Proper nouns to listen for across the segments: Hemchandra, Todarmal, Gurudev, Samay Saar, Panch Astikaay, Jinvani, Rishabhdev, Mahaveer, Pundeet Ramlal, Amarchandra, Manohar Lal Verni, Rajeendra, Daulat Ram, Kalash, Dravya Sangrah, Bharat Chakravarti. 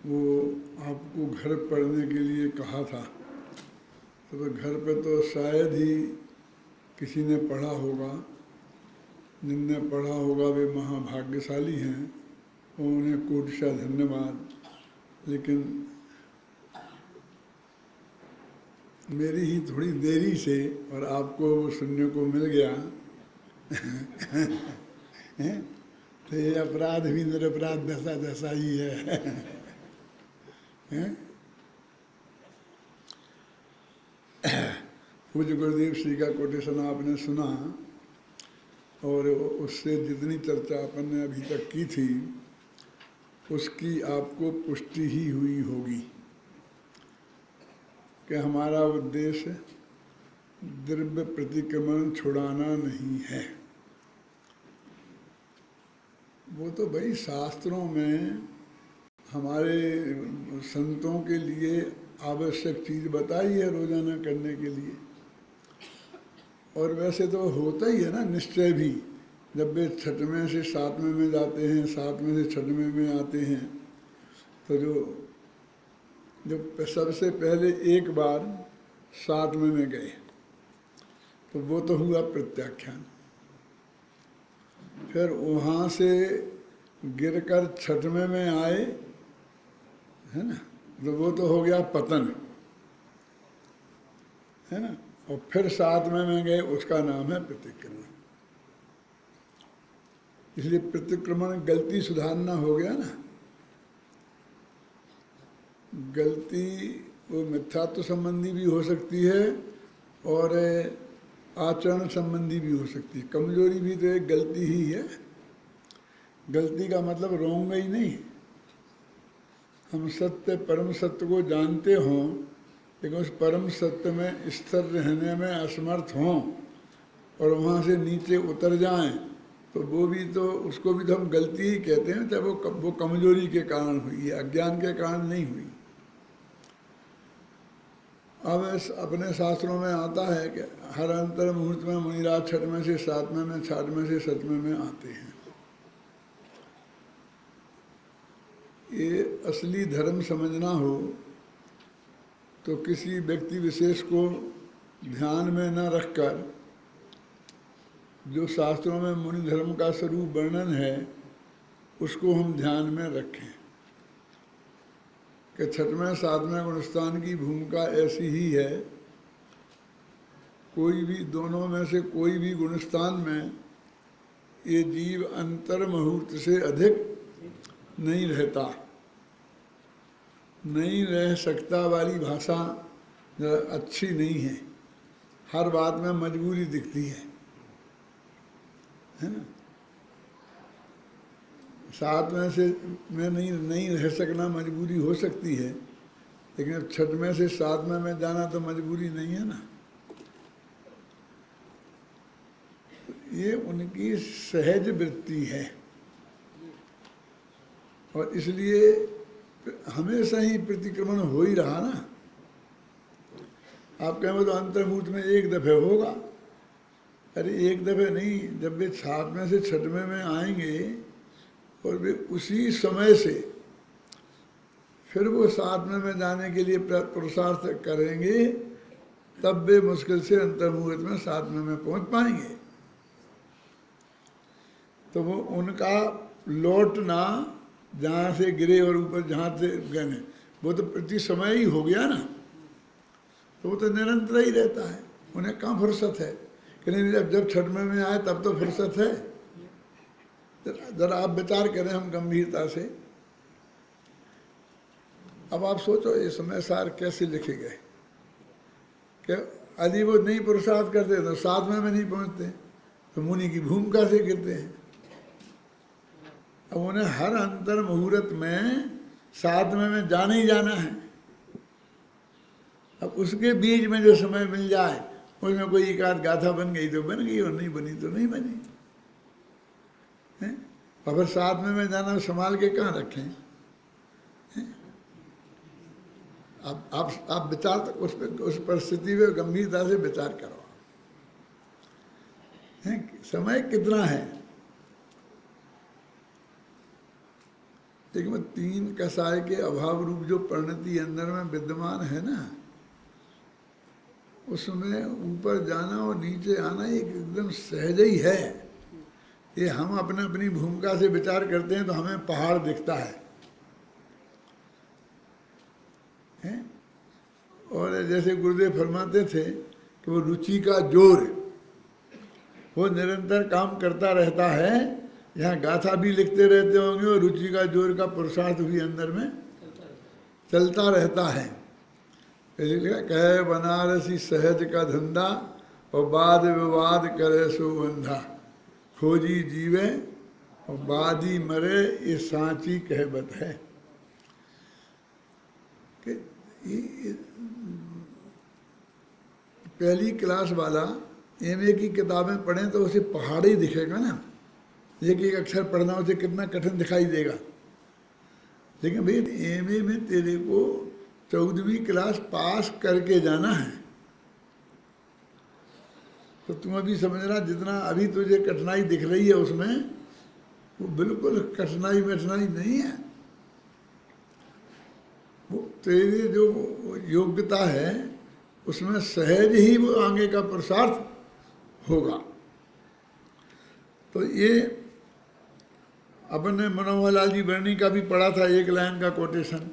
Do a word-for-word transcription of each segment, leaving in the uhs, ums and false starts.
वो आपको घर पढ़ने के लिए कहा था, तो घर पे तो शायद ही किसी ने पढ़ा होगा। जिनने पढ़ा होगा वे महाभाग्यशाली हैं और उन्हें कोटिशः धन्यवाद। लेकिन मेरी ही थोड़ी देरी से और आपको वो सुनने को मिल गया। तो ये अपराध भी निरपराध दशा दशा ही है। पूज्य गुरुदेव श्री का कोटेशन आपने सुना और उससे जितनी चर्चा अपन ने अभी तक की थी उसकी आपको पुष्टि ही हुई होगी कि हमारा उद्देश्य द्रव्य प्रतिक्रमण छुड़ाना नहीं है। वो तो भाई शास्त्रों में हमारे संतों के लिए आवश्यक चीज़ बताई है रोजाना करने के लिए, और वैसे तो होता ही है ना निश्चय भी। जब वे छठवें से सातवें में जाते हैं, सातवें से छठवें में आते हैं, तो जो जब सबसे पहले एक बार सातवें में गए तो वो तो हुआ प्रत्याख्यान। फिर वहाँ से गिरकर छठवें में आए है ना, तो वो तो हो गया पतन है ना। और फिर सातवें में गए, उसका नाम है प्रतिक्रमण। इसलिए प्रतिक्रमण गलती सुधारना हो गया ना। गलती वो मिथ्यात्व संबंधी भी हो सकती है और आचरण संबंधी भी हो सकती है। कमजोरी भी तो एक गलती ही है। गलती का मतलब रोंग ही नहीं। हम सत्य परम सत्य को जानते हों लेकिन उस परम सत्य में स्थिर रहने में असमर्थ हों और वहाँ से नीचे उतर जाएं, तो वो भी तो उसको भी तो हम गलती ही कहते हैं। चाहे वो वो कमजोरी के कारण हुई है, अज्ञान के कारण नहीं हुई। अब अपने शास्त्रों में आता है कि हर अंतर मुहूर्त में मुनिराज छठवें से सातवें में, छठवें से सतवें में आते हैं। ये असली धर्म समझना हो तो किसी व्यक्ति विशेष को ध्यान में न रखकर जो शास्त्रों में मुनि धर्म का स्वरूप वर्णन है उसको हम ध्यान में रखें कि छठवें सातवें अनुष्ठान की भूमिका ऐसी ही है। कोई भी दोनों में से कोई भी अनुष्ठान में ये जीव अंतर मुहूर्त से अधिक नहीं रहता, नहीं रह सकता वाली भाषा अच्छी नहीं है। हर बात में मजबूरी दिखती है है ना। सात में से में नहीं नहीं रह सकना मजबूरी हो सकती है, लेकिन अब छठ में से सात में में जाना तो मजबूरी नहीं है ना। ये उनकी सहज वृत्ति है और इसलिए हमेशा ही प्रतिक्रमण हो ही रहा ना। आप कहें तो अंतर्मुहूर्त में एक दफे होगा, अरे एक दफ़े नहीं, जब वे सातवें से छठवें में आएंगे और वे उसी समय से फिर वो सातवें में जाने के लिए पुरुषार्थ करेंगे तब वे मुश्किल से अंतर्मुहूर्त में सातवें में पहुंच पाएंगे। तो वो उनका लौटना जहाँ से गिरे और ऊपर जहाँ से गए वो तो प्रति समय ही हो गया ना। तो वो तो निरंतर ही रहता है, उन्हें कहाँ फुर्सत है। लेकिन जब जब छठवें में आए तब तो फुर्सत है। जरा आप विचार करें हम गंभीरता से। अब आप सोचो ये समय सार कैसे लिखे गए कि यदि वो नहीं पुरुषार्थ करते तो सातवें में नहीं पहुंचते, तो मुनि की भूमिका से गिरते हैं। अब उन्हें हर अंतर मुहूर्त में सातवें में जाना ही जाना है। अब उसके बीच में जो समय मिल जाए उसमें कोई एक आध गाथा बन गई तो बन गई और नहीं बनी तो नहीं बनी है। और फिर साथ में मैं जाना संभाल के कहाँ रखें। आप आप आप विचार उस पर उस परिस्थिति में गंभीरता से विचार करो है। समय कितना है लेकिन वो तीन कसाय के अभाव रूप जो परिणति अंदर में विद्यमान है ना, उसमें ऊपर जाना और नीचे आना एकदम सहज ही है। ये हम अपने अपनी भूमिका से विचार करते हैं तो हमें पहाड़ दिखता है, है? और जैसे गुरुदेव फरमाते थे कि वो रुचि का जोर, वो निरंतर काम करता रहता है। यहाँ गाथा भी लिखते रहते होंगे और रुचि का जोर का पुरुषार्थ भी अंदर में चलता रहता है। कहे बनारसी सहज का धंधा और वाद विवाद करे सो बंधा, खोजी जीवे और बादी मरे ये सांची कहबत है। कि पहली क्लास वाला एमए की किताबें पढ़े तो उसे पहाड़ ही दिखेगा ना, एक एक अक्षर पढ़ना उसे कितना कठिन दिखाई देगा। लेकिन भाई एमए में तेरे को चौदहवीं क्लास पास करके जाना है, तो तुम अभी समझना जितना अभी तुझे कठिनाई दिख रही है उसमें वो बिल्कुल कठिनाई मठिनाई नहीं है। वो तेरी जो योग्यता है उसमें सहज ही वो आगे का पुरुषार्थ होगा। तो ये अपने मनोहर लाल जी वर्णी का भी पढ़ा था, एक लाइन का कोटेशन,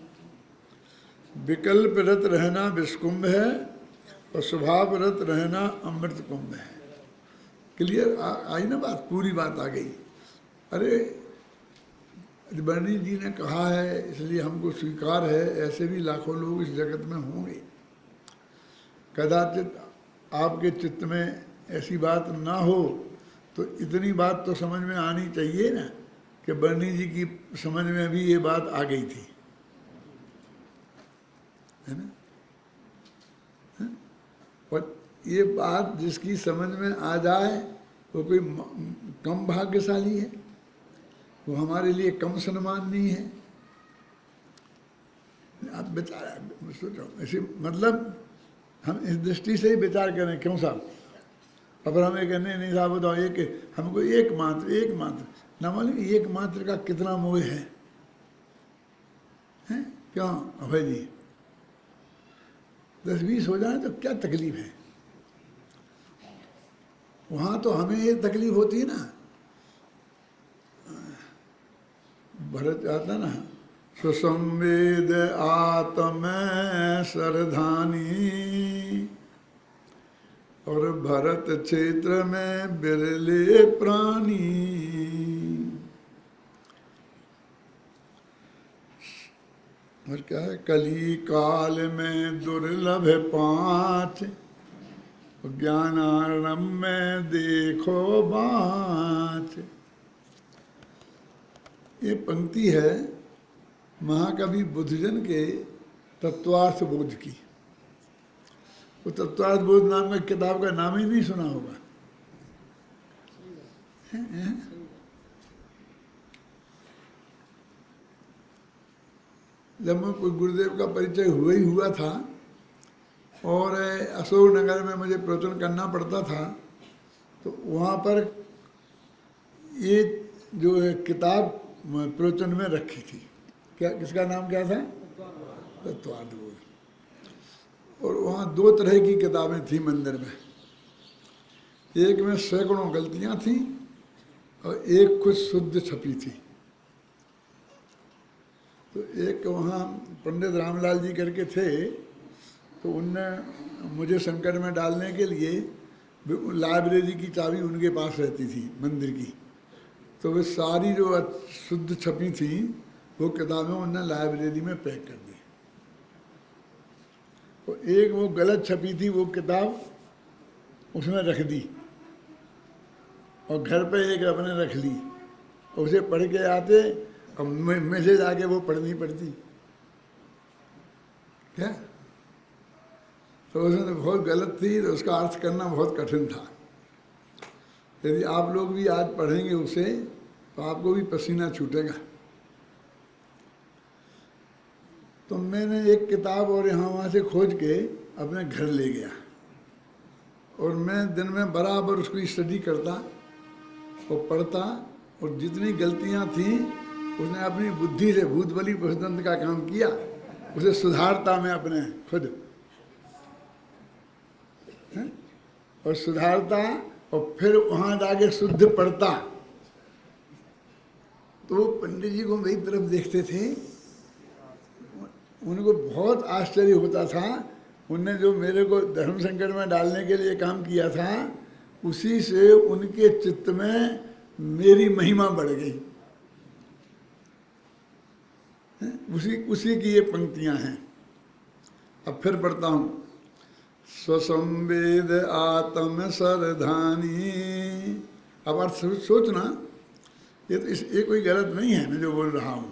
विकल्प रत रहना विस्कुंभ है और स्वभाव रत रहना अमृत कुंभ है। क्लियर आई ना बात, पूरी बात आ गई। अरे वर्णी जी ने कहा है इसलिए हमको स्वीकार है, ऐसे भी लाखों लोग इस जगत में होंगे। कदाचित आपके चित्त में ऐसी बात ना हो तो इतनी बात तो समझ में आनी चाहिए ना कि वर्णी जी की समझ में भी ये बात आ गई थी, है ना? है? और ये बात जिसकी समझ में आ जाए वो कोई कम भाग्यशाली है, वो हमारे लिए कम सम्मान नहीं है। आप बेचारा सोचो, इसी मतलब हम इस दृष्टि से ही विचार करें, क्यों साहब? अब हम ये कहने नहीं साहब बताओ एक हमको एक मात्र एक मात्र ना मालूम एक मात्र का कितना मोह है, है? क्यों अभय जी दस बीस हो जाए तो क्या तकलीफ है? वहाँ तो हमें ये तकलीफ होती है ना, भरत आता ना सुसंवेद आत्म सरधानी और भरत क्षेत्र में बिरले प्राणी, और क्या है कली काल में दुर्लभ पांच ज्ञान आरंभ में देखो बाँच। ये पंक्ति है महाकवि बुद्धजन के तत्वार्थ बोध की। वो तत्वार्थ बोध नाम का किताब का नाम ही नहीं सुना होगा, है, है? जब मुझे गुरुदेव का परिचय हुआ ही हुआ था और अशोक नगर में मुझे प्रवचन करना पड़ता था, तो वहाँ पर ये जो किताब प्रवचन में रखी थी, क्या किसका नाम क्या था? तत्वार्थ बोध। और वहाँ दो तरह की किताबें थी मंदिर में, एक में सैकड़ों गलतियाँ थीं और एक कुछ शुद्ध छपी थी। तो एक वहाँ पंडित रामलाल जी करके थे, तो उनने मुझे संकट में डालने के लिए लाइब्रेरी की चाबी उनके पास रहती थी मंदिर की, तो वे सारी जो शुद्ध छपी थी वो किताबें उन्होंने लाइब्रेरी में पैक कर दी। और एक वो गलत छपी थी वो किताब उसमें रख दी और घर पे एक अपने रख ली, उसे पढ़ के आते और मैसेज आके वो पढ़नी पड़ती, क्या? तो उसमें तो बहुत गलत थी, तो उसका अर्थ करना बहुत कठिन था। यदि आप लोग भी आज पढ़ेंगे उसे तो आपको भी पसीना छूटेगा। तो मैंने एक किताब और यहाँ वहाँ से खोज के अपने घर ले गया और मैं दिन में बराबर उसकी स्टडी करता और पढ़ता और जितनी गलतियाँ थीं उसने अपनी बुद्धि से भूत बलि प्रबंधन का काम किया, उसे सुधारता मैं अपने खुद है? और सुधारता और फिर वहाँ जाके शुद्ध पड़ता। तो पंडित जी को मेरी तरफ देखते थे, उनको बहुत आश्चर्य होता था। उन्होंने जो मेरे को धर्म संकट में डालने के लिए काम किया था, उसी से उनके चित्त में मेरी महिमा बढ़ गई। उसी उसी की ये पंक्तियां हैं। अब फिर पढ़ता हूँ। स्वसंवेद आत्म सरधानी। अब अर्थ सोचना, ये तो इस ये कोई गलत नहीं है मैं जो बोल रहा हूँ।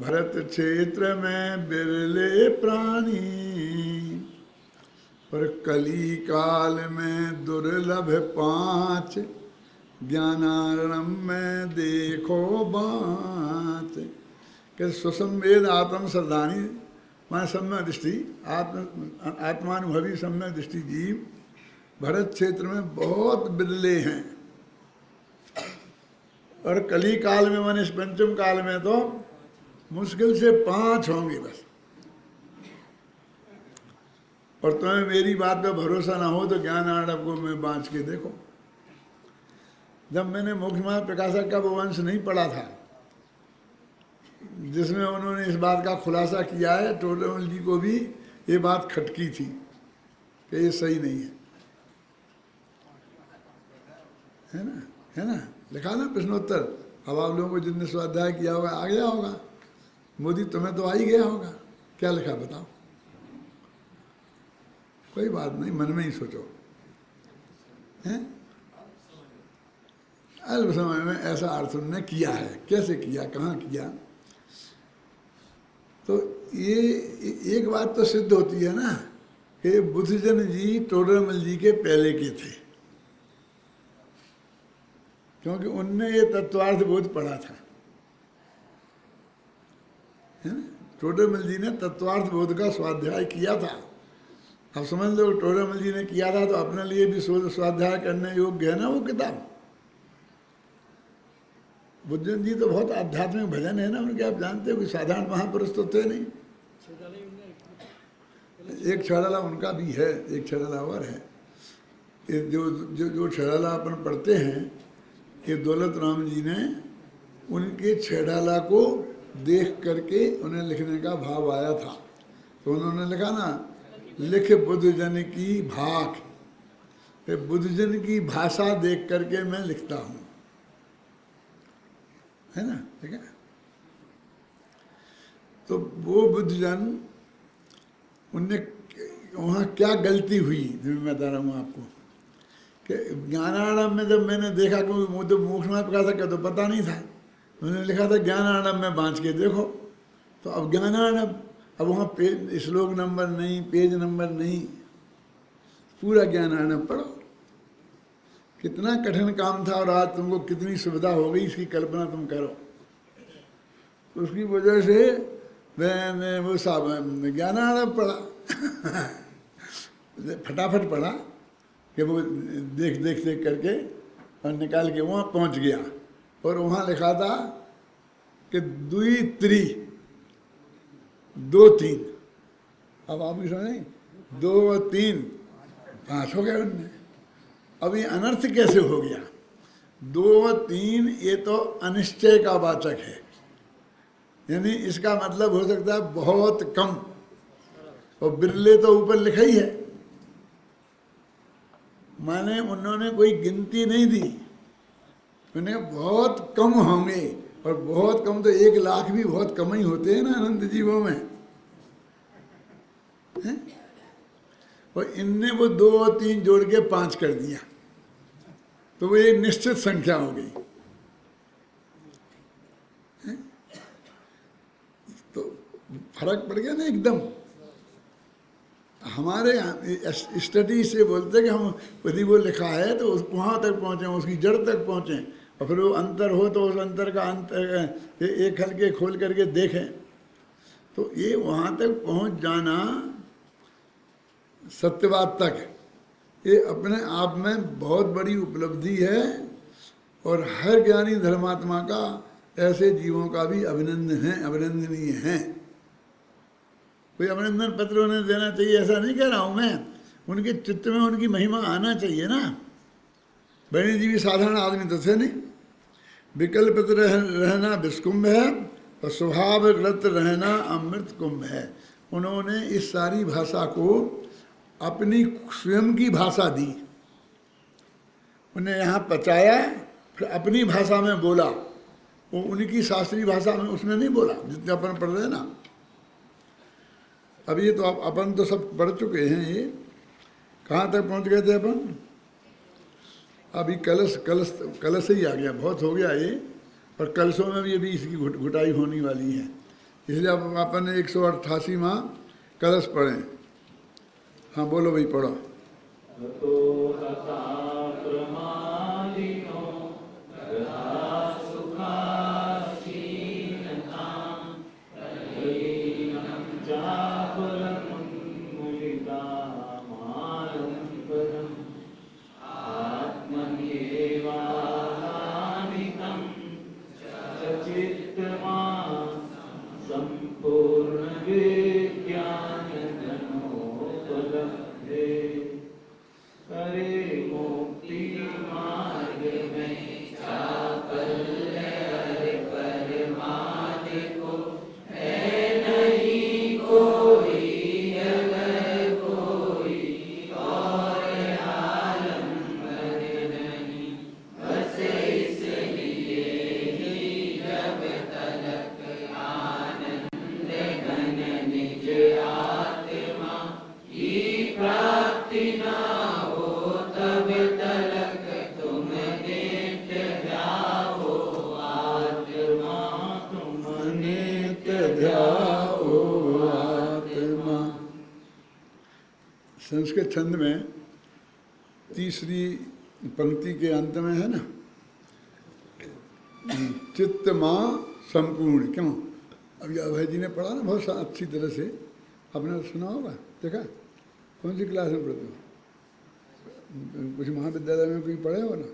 भरत क्षेत्र में बिरले प्राणी पर कली काल में दुर्लभ पाँच, ज्ञानारण्य में देखो बाँच। कि स्वसंवेद आत्म सरधानी माने सम्यक दृष्टि, आत्म आत्मानुभवी सम्यक दृष्टि जीव भरत क्षेत्र में बहुत बिरले हैं। और कली काल में माने इस पंचम काल में तो मुश्किल से पांच होंगे बस। और तुम्हें मेरी बात पे भरोसा ना हो तो ज्ञान आरंभ को मैं बाँच के देखो। जब मैंने मोक्ष मार्ग प्रकाशक का वो वंश नहीं पढ़ा था जिसमें उन्होंने इस बात का खुलासा किया है, टोडरमल जी को भी ये बात खटकी थी कि ये सही नहीं है, है ना है ना लिखा ना प्रश्नोत्तर। अब आप लोगों को जिनने स्वाध्याय किया होगा आ गया होगा। मोदी तुम्हें तो आ ही गया होगा, क्या लिखा बताओ। कोई बात नहीं, मन में ही सोचो है। अल्प समय में ऐसा अर्थ उन्होंने किया है, कैसे किया कहाँ किया। तो ये एक बात तो सिद्ध होती है ना कि बुद्धजन जी टोडरमल जी के पहले के थे, क्योंकि उनने ये तत्वार्थ बोध पढ़ा था, है ना। टोडरमल जी ने तत्वार्थ बोध का स्वाध्याय किया था। अब समझ लो टोडरमल जी ने किया था तो अपने लिए भी स्वाध्याय करने योग्य है ना वो किताब। बुद्धजन जी तो बहुत आध्यात्मिक भजन है ना उनके, आप जानते हो कि साधारण महापुरुष तो थे नहीं। एक छड़ाला उनका भी है, एक छड़ाला और है। जो जो जो छड़ाला अपन पढ़ते हैं कि दौलत राम जी ने उनके छड़ाला को देख करके उन्हें लिखने का भाव आया था, तो उन्होंने लिखा ना, लिख बुद्धजन की भाख। बुद्धजन की भाषा देख करके मैं लिखता हूँ, है ना ठीक है। तो वो बुद्धजन उनने वहाँ क्या गलती हुई मैं बता रहा हूँ आपको कि ज्ञानारण्य में जब मैंने देखा, क्योंकि मुझे मोक्ष मार्ग प्रकाशक का तो पता नहीं था, उन्होंने लिखा था ज्ञानारण्य में बाँच के देखो। तो अब ज्ञानारण्य, अब वहाँ पेज श्लोक नंबर नहीं, पेज नंबर नहीं, पूरा ज्ञानारण्य पढ़ो। कितना कठिन काम था और आज तुमको कितनी सुविधा हो गई, इसकी कल्पना तुम करो। उसकी वजह से मैंने वो साहब ज्ञानारण्य पढ़ा फटाफट पढ़ा कि वो देख देख देख करके और निकाल के वहाँ पहुँच गया। और वहाँ लिखा था कि दुई त्री दो तीन, अब आप समझें दो और तीन पाँच हो गए उनने। अब ये अनर्थ कैसे हो गया? दो तीन ये तो अनिश्चय का वाचक है, यानी इसका मतलब हो सकता है बहुत कम, और बिरले तो ऊपर लिखा ही है। माने उन्होंने कोई गिनती नहीं दी, उन्हें बहुत कम होंगे। और बहुत कम तो एक लाख भी बहुत कम ही होते हैं ना अनंत जीवों में, है? और इनने वो दो और तीन जोड़ के पाँच कर दिया, तो वो एक निश्चित संख्या हो गई। तो फर्क पड़ गया ना एकदम। हमारे स्टडी से बोलते कि हम यदि वो लिखा है तो उस वहाँ तक पहुँचें, उसकी जड़ तक पहुँचें, और फिर वो अंतर हो तो उस अंतर का अंतर एक हल्के खोल करके देखें। तो ये वहाँ तक पहुँच जाना सत्यवाद तक, ये अपने आप में बहुत बड़ी उपलब्धि है। और हर ज्ञानी धर्मात्मा का ऐसे जीवों का भी अभिनंदन है, अभिनंदनीय है। कोई अभिनंदन पत्र उन्हें देना चाहिए ऐसा नहीं कह रहा हूँ मैं, उनके चित्र में उनकी महिमा आना चाहिए ना। बहनी जी भी साधारण आदमी तो थे नहीं, विकल्प रह, रहना विस्कुंभ है और स्वभाव रत रहना अमृत कुंभ है। उन्होंने इस सारी भाषा को अपनी स्वयं की भाषा दी, उन्हें यहाँ पचाया, फिर अपनी भाषा में बोला। वो उनकी शास्त्रीय भाषा में उसने नहीं बोला जितने अपन पढ़ रहे हैं ना। अब ये तो आप अपन तो सब पढ़ चुके हैं, ये कहाँ तक पहुँच गए थे अपन? अभी कलश कलश कलश ही आ गया, बहुत हो गया ये। और कलशों में भी ये भी इसकी घुट घुटाई होने वाली है, इसलिए अब अपन ने एक सौ अट्ठासी माँ कलश पढ़े। हाँ बोलो भाई, पढ़ो। संस्कृत छंद में तीसरी पंक्ति के अंत में है ना, चित्त माँ संपूर्ण। क्यों? अभी अभय जी ने पढ़ा ना बहुत अच्छी तरह से, आपने सुना होगा, देखा। कौन सी क्लास में पढ़ते हो? कुछ महाविद्यालय में कोई पढ़े हो ना?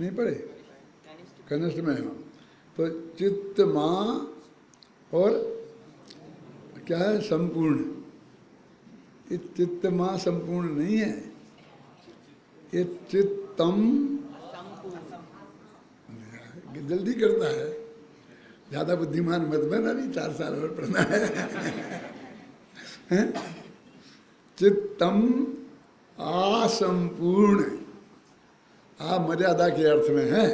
नहीं पढ़े, कनिष्ठ में हो। तो चित्त माँ और क्या है? संपूर्ण। ये चित्त माँ संपूर्ण नहीं है, ये चित्तम। जल्दी करता है, ज्यादा बुद्धिमान मत बना, अभी चार साल और पढ़ना है। चित्तम असंपूर्ण, आ मर्यादा के अर्थ में है,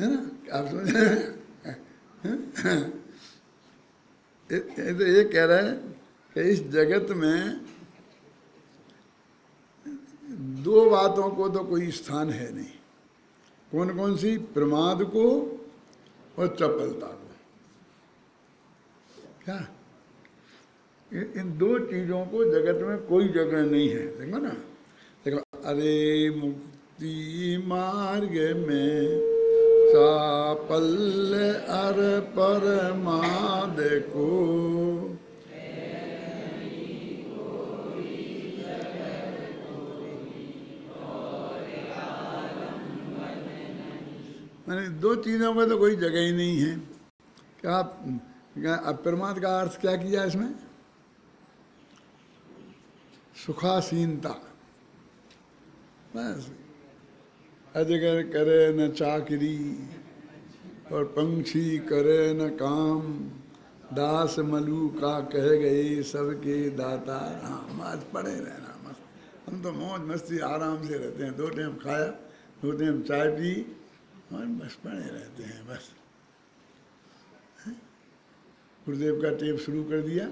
है ना? आप समझे? तो ये कह रहा है कि इस जगत में दो बातों को तो कोई स्थान है नहीं। कौन कौन सी? प्रमाद को और चपलता को। क्या इन दो चीजों को जगत में कोई जगह नहीं है। देखो ना, देखो, अरे मुक्ति मार्ग में चापल्य अर परमाद को मैंने दो चीज़ों में तो कोई जगह ही नहीं है। क्या आप प्रमाद का अर्थ क्या किया इसमें? सुखासीनता। बस अजगर करे न चाकरी और पंक्षी करे न काम, दास मलू का कह गए सबके दाता राम। आज पड़े रहना मस्त, हम तो मौज मस्ती आराम से रहते हैं। दो टाइम खाया, दो टाइम चाय पी और बस पड़े रहते हैं। बस गुरुदेव का टेप शुरू कर दिया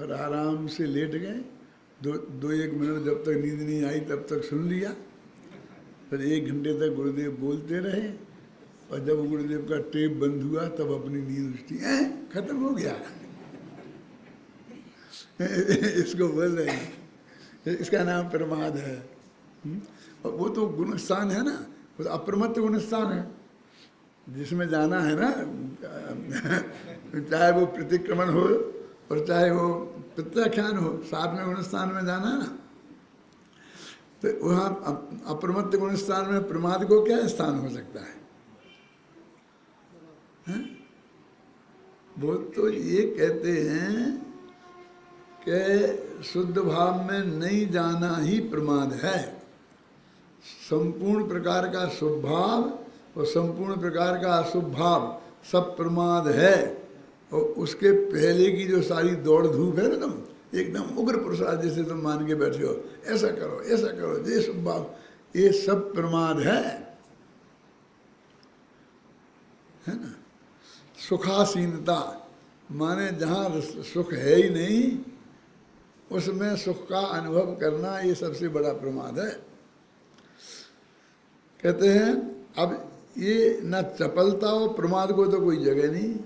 और आराम से लेट गए। दो दो एक मिनट जब तक नींद नहीं आई तब तक सुन लिया, फिर एक घंटे तक गुरुदेव बोलते रहे। और जब गुरुदेव का टेप बंद हुआ तब अपनी नींद उठी, ऐ खत्म हो गया। इसको बोल रहे हैं, इसका नाम प्रमाद है। और वो तो गुणस्थान है ना, तो अप्रमत्त गुण स्थान है जिसमें जाना है ना। चाहे वो प्रतिक्रमण हो और चाहे वो प्रत्याख्यान हो, साथ में गुण स्थान में जाना है ना। तो वहाँ अप्रमत्त गुण स्थान में प्रमाद को क्या स्थान हो सकता है? है? वो तो ये कहते हैं कि शुद्ध भाव में नहीं जाना ही प्रमाद है। संपूर्ण प्रकार का शुभ भाव और संपूर्ण प्रकार का अशुभ भाव सब प्रमाद है, और उसके पहले की जो सारी दौड़ धूप है ना, तुम एकदम उग्र प्रसाद जैसे तुम मान के बैठे हो, ऐसा करो ऐसा करो ये शुभ भाव, ये सब प्रमाद है, है ना। सुखासीनता माने जहाँ सुख है ही नहीं उसमें सुख का अनुभव करना, ये सबसे बड़ा प्रमाद है। कहते हैं अब ये ना चपलता हो, प्रमाद को तो कोई जगह नहीं।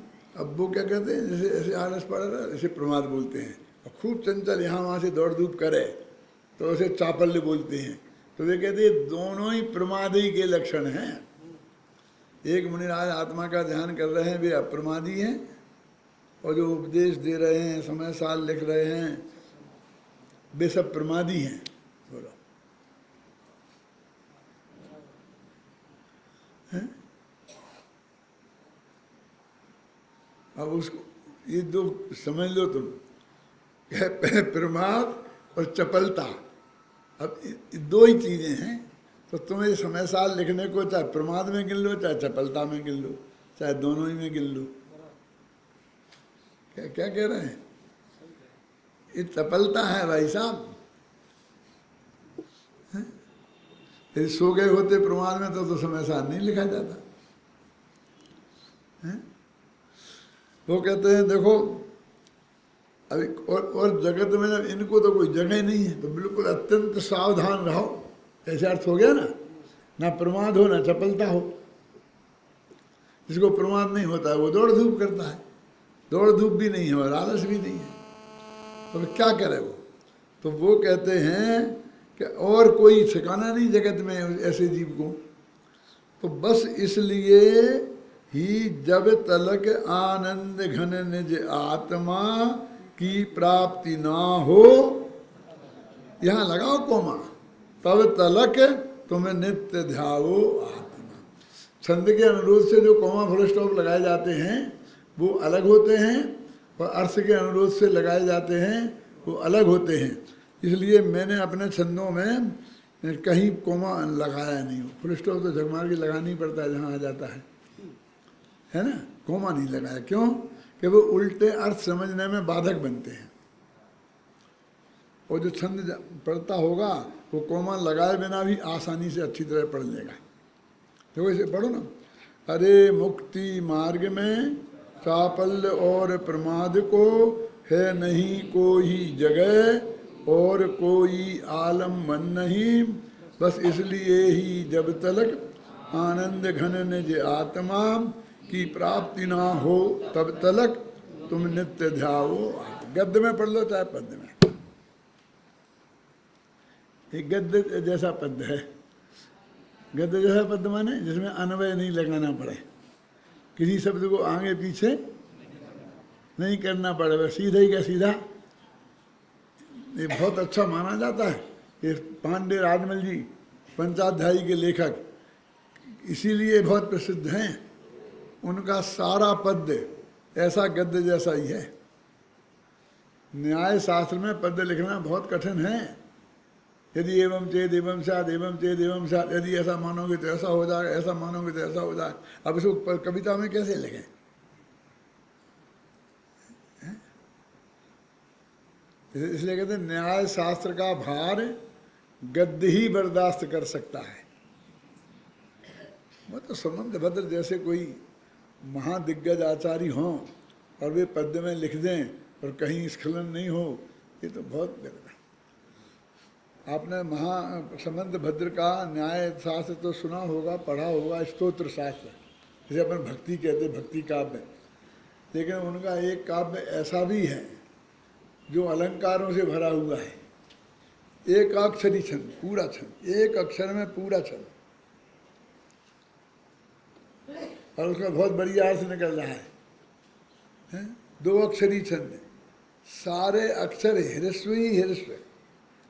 अब वो क्या कहते हैं, जैसे ऐसे आलस पड़ रहा है, इसे प्रमाद बोलते हैं। और खूब चंचल यहाँ वहाँ से दौड़ धूप करे तो उसे चापल्य बोलते हैं। तो वे कहते हैं दोनों ही प्रमाद ही के लक्षण हैं। एक मुनिराज आत्मा का ध्यान कर रहे हैं, वे अप्रमादी हैं, और जो उपदेश दे रहे हैं, समय सार लिख रहे हैं, वे सब प्रमादी हैं। बोलो है? अब उसको ये दो समझ लो तुम, प्रमाद और चपलता, अब दो ही चीजें हैं। तो तुम्हें समय साल लिखने को चाहे प्रमाद में गिन लो, चाहे चपलता में गिन लो, चाहे दोनों ही में गिन लो। क्या क्या कह रहे हैं, ये चपलता है भाई साहब। फिर सो गए होते प्रमाद में तो, तो समय साल नहीं लिखा जाता है। वो कहते हैं देखो अभी और, और जगत में जब इनको तो कोई जगह नहीं है, तो बिल्कुल अत्यंत सावधान रहो। ऐसा अर्थ हो गया ना, ना प्रमाद हो ना चपलता हो। जिसको प्रमाद नहीं होता है वो दौड़ धूप करता है, दौड़ धूप भी नहीं है और आलस भी नहीं है, तो क्या करे वो। तो वो कहते हैं कि और कोई ठिकाना नहीं जगत में ऐसे जीव को। तो बस इसलिए ही जब तलक आनंद घन निज आत्मा की प्राप्ति ना हो, यहाँ लगाओ कोमा, तब तलक तुम्हें नित्य ध्यावो आत्मा। छंद के अनुरोध से जो कॉमा फुल स्टॉप लगाए जाते हैं वो अलग होते हैं, और अर्थ के अनुरोध से लगाए जाते हैं वो अलग होते हैं। इसलिए मैंने अपने छंदों में कहीं कॉमा लगाया नहीं हो। फुल स्टॉप तो झगमार के लगाना ही पड़ता है जहाँ आ जाता है, है ना। कॉमा नहीं लगाया क्यों, कि वो उल्टे अर्थ समझने में बाधक बनते हैं। और जो छंद पढ़ता होगा वो कोमा लगाए बिना भी आसानी से अच्छी तरह पढ़ लेगा। देखो इसे पढ़ो ना, अरे मुक्ति मार्ग में चापल्य और प्रमाद को है नहीं कोई जगह, और कोई आलम्बन नहीं। बस इसलिए ही जब तलक आनंद घन निज आत्मा की प्राप्ति ना हो, तब तलक तुम नित्य ध्यावो। गद्य में पढ़ लो चाहे पद्य में, एक गद्य जैसा पद्य है। गद्य जैसा पद्य माने जिसमें अन्वय नहीं लगाना पड़े, किसी शब्द को आगे पीछे नहीं करना पड़े, बस सीधा ही क्या सीधा। ये बहुत अच्छा माना जाता है। ये पांडे राजमल जी पंचाध्यायी के लेखक इसीलिए बहुत प्रसिद्ध हैं। उनका सारा पद्य ऐसा गद्य जैसा ही है। न्याय शास्त्र में पद्य लिखना बहुत कठिन है। यदि एवं चेद एवं साध एवं चेद एवं साध, यदि ऐसा मानोगे तो ऐसा हो जाएगा, ऐसा मानोगे तो ऐसा हो जाएगा। अब इसको कविता में कैसे लिखें? इसलिए कहते हैं न्याय शास्त्र का भार गद्य ही बर्दाश्त कर सकता है। मतलब संबंध भद्र जैसे कोई महादिग्गज आचार्य हों और वे पद्य में लिख दें और कहीं स्खलन नहीं हो, ये तो बहुत गलत है। आपने महा संबंध भद्र का न्याय शास्त्र तो सुना होगा, पढ़ा होगा, स्तोत्र शास्त्र जिसे अपन भक्ति कहते हैं, भक्ति काव्य। लेकिन उनका एक काव्य ऐसा भी है जो अलंकारों से भरा हुआ है। एक अक्षरी छंद पूरा छंद, एक अक्षर में पूरा छंद, और उसका बहुत बढ़िया अर्थ निकल रहा है, है? दो अक्षरी छंद, सारे अक्षर ह्रस्व ही ह्रस्व,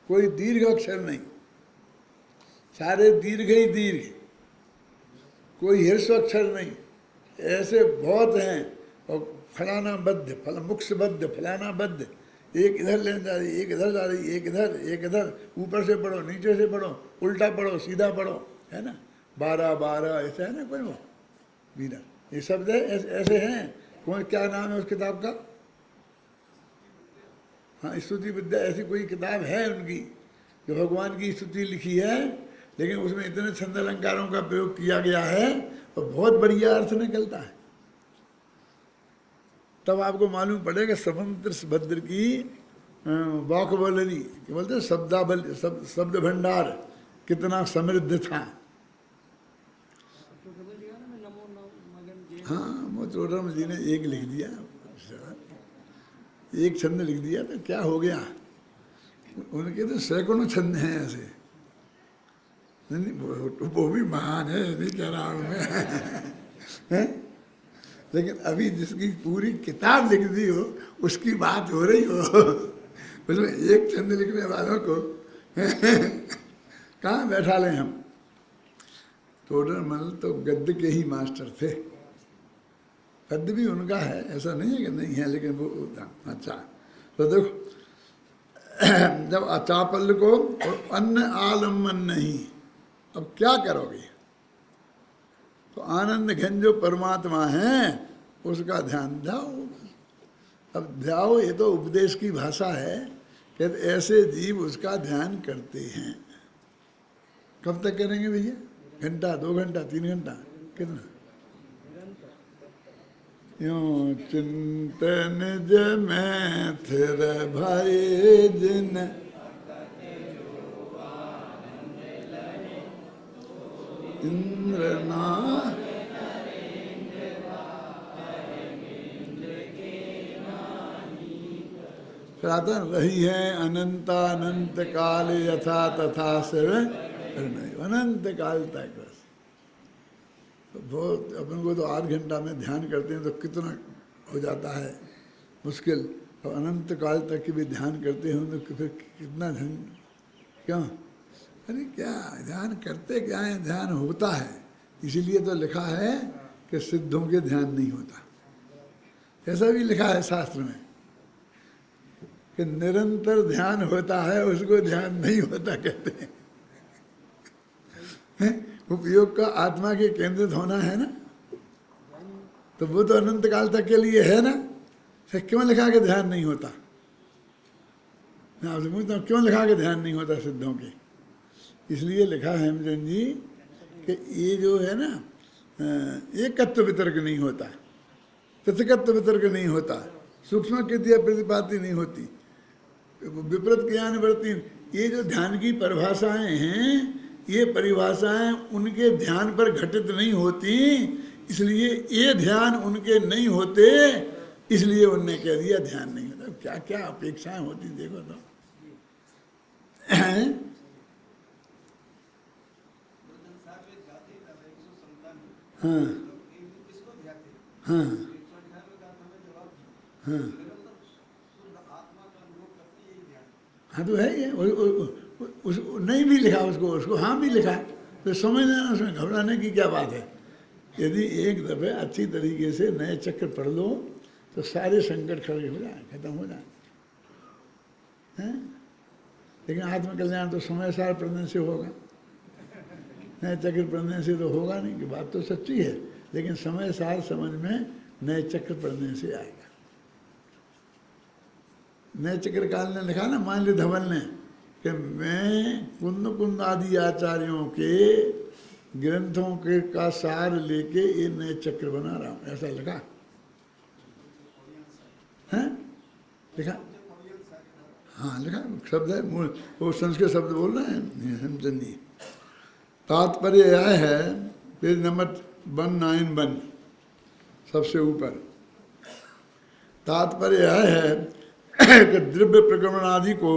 कोई दीर्घ अक्षर नहीं, सारे दीर्घ ही दीर्घ, कोई ह्रस्व अक्षर नहीं। ऐसे बहुत हैं, और फलाना बद्ध फल मुक्ष बद्ध फलाना बद्ध, एक इधर लेन जा रही, एक इधर जा रही, एक इधर एक इधर, ऊपर से पढ़ो नीचे से पढ़ो, उल्टा पढ़ो सीधा पढ़ो, है ना, बारह बारह ऐसा है ना कोई वो बीना, ये शब्द है ऐसे हैं। कौन क्या नाम है उस किताब का? हाँ, स्तुति विद्या, ऐसी कोई किताब है उनकी जो भगवान की स्तुति लिखी है, लेकिन उसमें इतने छंद अलंकारों का प्रयोग किया गया है और बहुत बढ़िया अर्थ निकलता है। तब आपको मालूम पड़ेगा समंत्र भद्र की वाकबलरी क्या बोलते हैं, शब्दाबल शब्द सब, भंडार कितना समृद्ध था। हाँ, टोडरमल जी ने एक लिख दिया, एक छंद लिख दिया तो क्या हो गया, उनके तो सैकड़ों छंद हैं ऐसे। नहीं, वो भी महान है, नहीं कह रहा हूँ मैं, लेकिन अभी जिसकी पूरी किताब लिख दी हो उसकी बात हो रही हो, उसमें एक छंद लिखने वालों को कहाँ बैठा लें हम। टोडरमल तो गद्य के ही मास्टर थे, गद्य भी उनका है, ऐसा नहीं है कि नहीं है, लेकिन वो अच्छा। तो देखो, जब अचापल्य को और अन्य आलम्बन नहीं, अब क्या करोगे, तो आनंद घन जो परमात्मा है उसका ध्यान ध्याओ। अब ध्याओ ये तो उपदेश की भाषा है, कि ऐसे जीव उसका ध्यान करते हैं। कब तक करेंगे भैया? घंटा, दो घंटा, तीन घंटा, कितना? यूं चिंतन जमें थिर भय जिन, इंद्रना प्रातः रही है अनंता अनंत काल यथा तथा से अनंत काल तक। तो बहुत अपन को तो आध घंटा में ध्यान करते हैं तो कितना हो जाता है मुश्किल, और अनंत काल तक भी ध्यान करते हैं तो फिर कितना ध्यान, क्यों? अरे क्या ध्यान करते क्या है, ध्यान होता है। इसीलिए तो लिखा है कि सिद्धों के ध्यान नहीं होता, ऐसा भी लिखा है शास्त्र में कि निरंतर ध्यान होता है, उसको ध्यान नहीं होता कहते हैं। उपयोग का आत्मा के केंद्रित होना है ना, तो वो तो अनंत काल तक के लिए है ना, फिर क्यों लिखा के ध्यान नहीं होता? मैं आपसे पूछता हूँ, क्यों लिखा के ध्यान नहीं होता सिद्धों के? इसलिए लिखा है हेमचंद जी कि ये जो है ना, एकत्व वितर्क नहीं होता, पृथकत्व वितर्क नहीं होता, सूक्ष्म कृतिया प्रतिपाती नहीं होती, विपरीत ज्ञानवर्ती। ये जो ध्यान की परिभाषाएं हैं, ये परिभाषाएं उनके ध्यान पर घटित नहीं होती, इसलिए ये ध्यान उनके नहीं होते, इसलिए उनने कह दिया ध्यान नहीं होता। क्या क्या अपेक्षाएं होती देखो तो। हाँ हाँ हाँ हाँ तो है ये, उस नहीं भी लिखा उसको, उसको हाँ भी लिखा तो समझ लेना, उसमें घबराने की क्या बात है। यदि एक दफे अच्छी तरीके से नए चक्र पढ़ लो तो सारे संकट खड़े हो जाए, खत्म हो जाए हैं। लेकिन आत्मकल्याण तो समय सार पढ़ने से होगा, नए चक्र पढ़ने से तो होगा नहीं, कि बात तो सच्ची है, लेकिन समय सार समझ में नए चक्र पढ़ने से आएगा। नए चक्र काल ने लिखा ना, मान ली धवल ने, कि मैं कुंदकुंद आदि आचार्यों के ग्रंथों के का सार लेके ये नए चक्र बना रहा हूँ, ऐसा लिखा है, लिखा हाँ लिखा शब्द है, वो संस्कृत शब्द बोल रहे हैं हेमचंद जी। तात्पर्य यह है, page number one nine one सबसे ऊपर, तात्पर्य यह है कि द्रव्य प्रक्रमण आदि को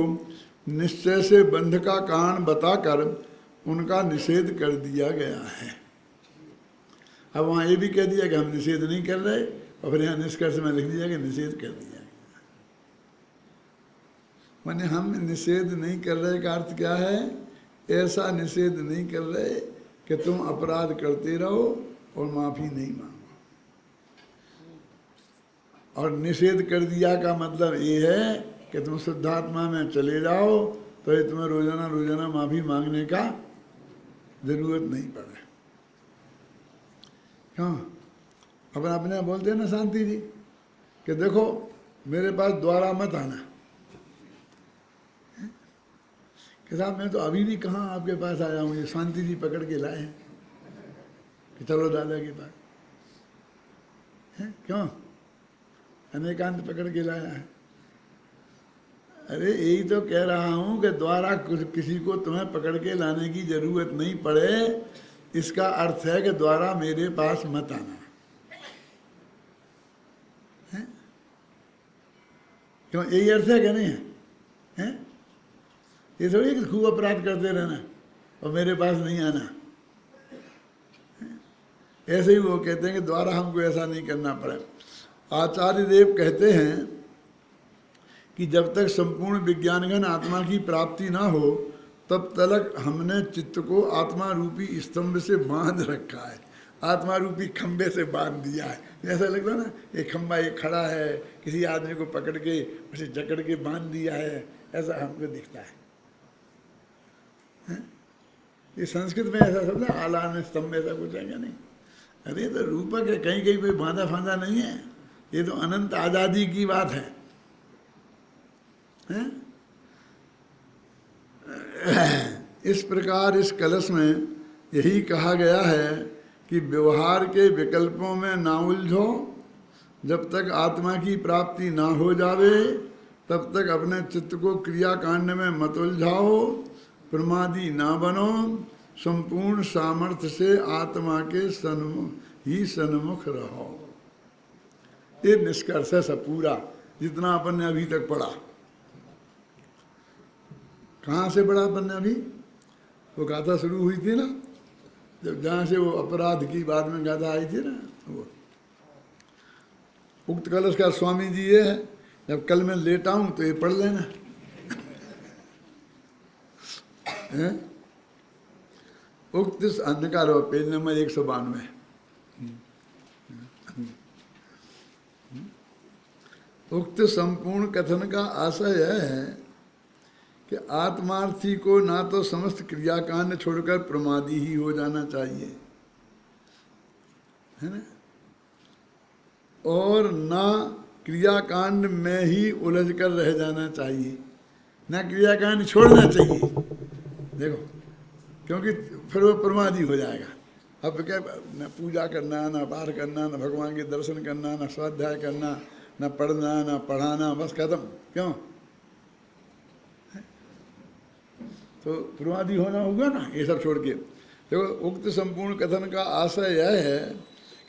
निश्चय से बंध का कारण बताकर उनका निषेध कर दिया गया है। अब वहाँ ये भी कह दिया कि हम निषेध नहीं कर रहे, और फिर यहाँ निष्कर्ष में लिख दिया कि निषेध कर दिया गया। मैंने हम निषेध नहीं कर रहे का अर्थ क्या है? ऐसा निषेध नहीं कर रहे कि तुम अपराध करते रहो और माफ़ी नहीं मांगो। और निषेध कर दिया का मतलब ये है कि तुम शुद्धात्मा में चले जाओ तो ये तुम्हें रोजाना रोजाना माफी मांगने का जरूरत नहीं पड़े। हाँ, अपने अपने बोलते हैं ना शांति जी कि देखो मेरे पास द्वारा मत आना कि साहब मैं तो अभी भी कहाँ आपके पास आया हूँ, ये शांति जी पकड़ के लाए हैं कि चलो दादा के पास है, क्यों अनेकांत पकड़ के लाया है। अरे यही तो कह रहा हूँ कि द्वारा किसी को तुम्हें पकड़ के लाने की जरूरत नहीं पड़े, इसका अर्थ है कि द्वारा मेरे पास मत आना है, क्यों यही अर्थ है कि नहीं है, है? ये थोड़ी कि खूब अपराध करते रहना और मेरे पास नहीं आना है? ऐसे ही वो कहते हैं कि द्वारा हमको ऐसा नहीं करना पड़े। आचार्य देव कहते हैं कि जब तक संपूर्ण विज्ञानगण आत्मा की प्राप्ति ना हो तब तक हमने चित्त को आत्मा रूपी स्तंभ से बांध रखा है, आत्मा रूपी खंबे से बांध दिया है। जैसा लगता है ना ये खंबा ये खड़ा है, किसी आदमी को पकड़ के उसे जकड़ के बांध दिया है, ऐसा हमको दिखता है, है? ये संस्कृत में ऐसा सब ना आलान स्तंभ ऐसा कुछ है क्या नहीं। अरे तो रूपक है, कहीं कहीं कोई बांधा फांधा नहीं है, ये तो अनंत आज़ादी की बात है, है? इस प्रकार इस कलश में यही कहा गया है कि व्यवहार के विकल्पों में ना उलझो, जब तक आत्मा की प्राप्ति ना हो जावे तब तक अपने चित्त को क्रियाकांड में मत उलझाओ, प्रमादी ना बनो, संपूर्ण सामर्थ्य से आत्मा के सन्मुख ही सन्मुख रहो। ये निष्कर्ष है सब पूरा जितना अपन ने अभी तक पढ़ा। कहाँ से पढ़ा अपन ने अभी? वो गाथा शुरू हुई थी ना, जब जहाँ से वो अपराध की बाद में गाथा आई थी ना, वो उक्त कलश का स्वामी जी ये है। जब कल मैं लेटा हूँ तो ये पढ़ लेना है। उक्त निकालो पेज नंबर एक सौ बानवे उक्त संपूर्ण कथन का आशय यह है कि आत्मार्थी को ना तो समस्त क्रियाकांड छोड़कर प्रमादी ही हो जाना चाहिए, है ना, और ना क्रियाकांड में ही उलझकर रह जाना चाहिए, ना क्रियाकांड छोड़ना चाहिए। देखो, क्योंकि फिर वो प्रमादी हो जाएगा। अब क्या, ना पूजा करना, ना पाठ करना, ना भगवान के दर्शन करना, ना स्वाध्याय करना, ना पढ़ना, ना पढ़ाना, बस खत्म। क्यों? तो प्रमादी होना होगा ना ये सब छोड़ के। देखो, उक्त संपूर्ण कथन का आशय यह है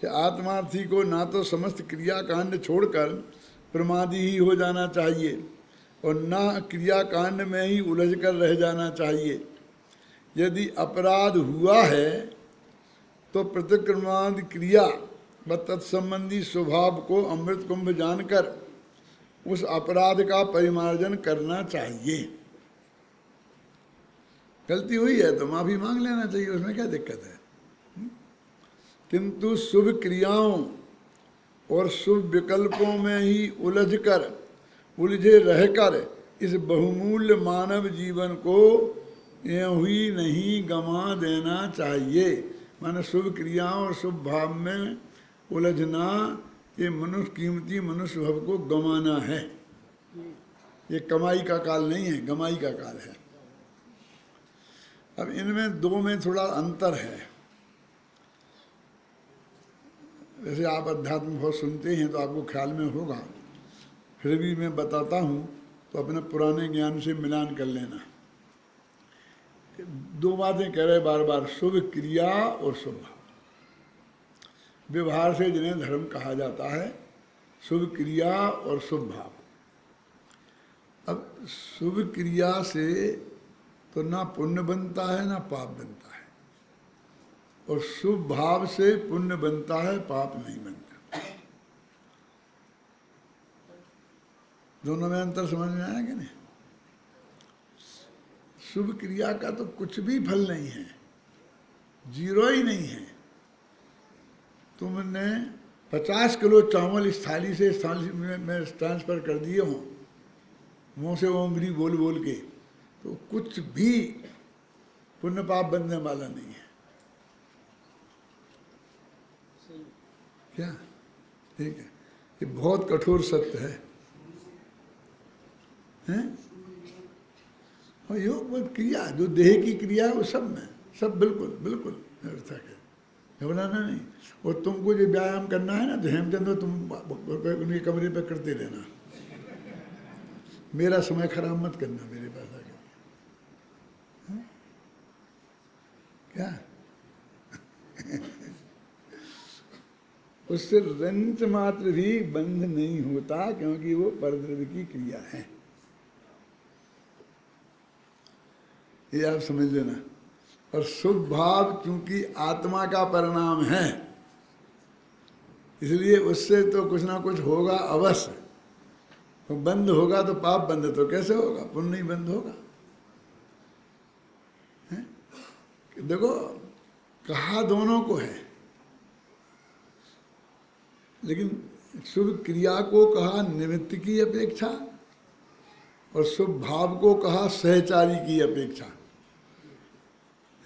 कि आत्मार्थी को ना तो समस्त क्रियाकांड छोड़कर प्रमादी ही हो जाना चाहिए और ना क्रियाकांड में ही उलझकर रह जाना चाहिए। यदि अपराध हुआ है तो प्रतिक्रमाद क्रिया व तत्संबंधी स्वभाव को अमृत कुंभ जानकर उस अपराध का परिमार्जन करना चाहिए। गलती हुई है तो माफी मांग लेना चाहिए, उसमें क्या दिक्कत है। किंतु शुभ क्रियाओं और शुभ विकल्पों में ही उलझकर उलझे रहकर इस बहुमूल्य मानव जीवन को यूं ही नहीं गंवा देना चाहिए। माने शुभ क्रियाओं और शुभ भाव में उलझना ये मनुष्य कीमती मनुष्य भव को गंवाना है। ये कमाई का काल नहीं है, गंवाई का काल है। अब इनमें दो में थोड़ा अंतर है। वैसे आप अध्यात्म बहुत सुनते हैं तो आपको ख्याल में होगा, फिर भी मैं बताता हूँ तो अपने पुराने ज्ञान से मिलान कर लेना। दो बातें कह रहे बार बार, शुभ क्रिया और शुभ भाव। व्यवहार से जिन्हें धर्म कहा जाता है, शुभ क्रिया और शुभ भाव। अब शुभ क्रिया से तो ना पुण्य बनता है ना पाप बनता है, और शुभ भाव से पुण्य बनता है, पाप नहीं बनता। दोनों में अंतर समझ में आया क्या नहीं? शुभ क्रिया का तो कुछ भी फल नहीं है, जीरो ही नहीं है। तुमने पचास किलो चावल इस थाली से इस थाली में मैं ट्रांसफ़र कर दिए हूँ मुँह से ओमरी बोल बोल के, तो कुछ भी पुण्य पाप बनने वाला नहीं है। क्या ठीक है, ये बहुत कठोर सत्य है, हैं? और योग क्रिया जो देह की क्रिया है वो सब में सब बिल्कुल बिल्कुल निरर्थक है, घबराना नहीं। और तुमको जो व्यायाम करना है ना तो हेमचंद्र तुम उनके कमरे पे करते रहना, मेरा समय खराब मत करना मेरे पास आकर। क्या उससे रंच मात्र भी बंध नहीं होता, क्योंकि वो परद्रव्य की क्रिया है, ये आप समझ लेना। और शुभ भाव चूंकि आत्मा का परिणाम है, इसलिए उससे तो कुछ ना कुछ होगा अवश्य। तो बंद होगा तो पाप बंद तो कैसे होगा, पुण्य ही बंद होगा। हैं? देखो कहा दोनों को है, लेकिन शुभ क्रिया को कहा निमित्त की अपेक्षा और शुभ भाव को कहा सहचारी की अपेक्षा,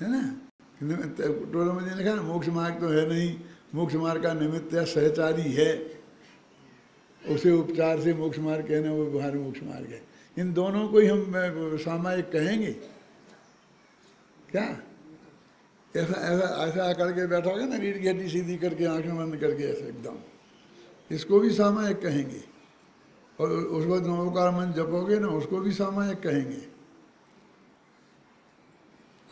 है ना। टोडामल जी ने कहा मोक्ष मार्ग तो है नहीं, मोक्ष मार्ग का निमित्त या सहचारी है, उसे उपचार से मोक्ष मार्ग कहना वो बाहर मोक्ष मार्ग है। इन दोनों को ही हम सामायिक कहेंगे। क्या ऐसा ऐसा ऐसा आकर के बैठा होगा ना, रीढ़ की हड्डी सीधी करके आँखें बंद करके ऐसे एकदम, इसको भी सामायिक कहेंगे। और उस वक्त नवोकार मन जपोगे ना, उसको भी सामायिक कहेंगे।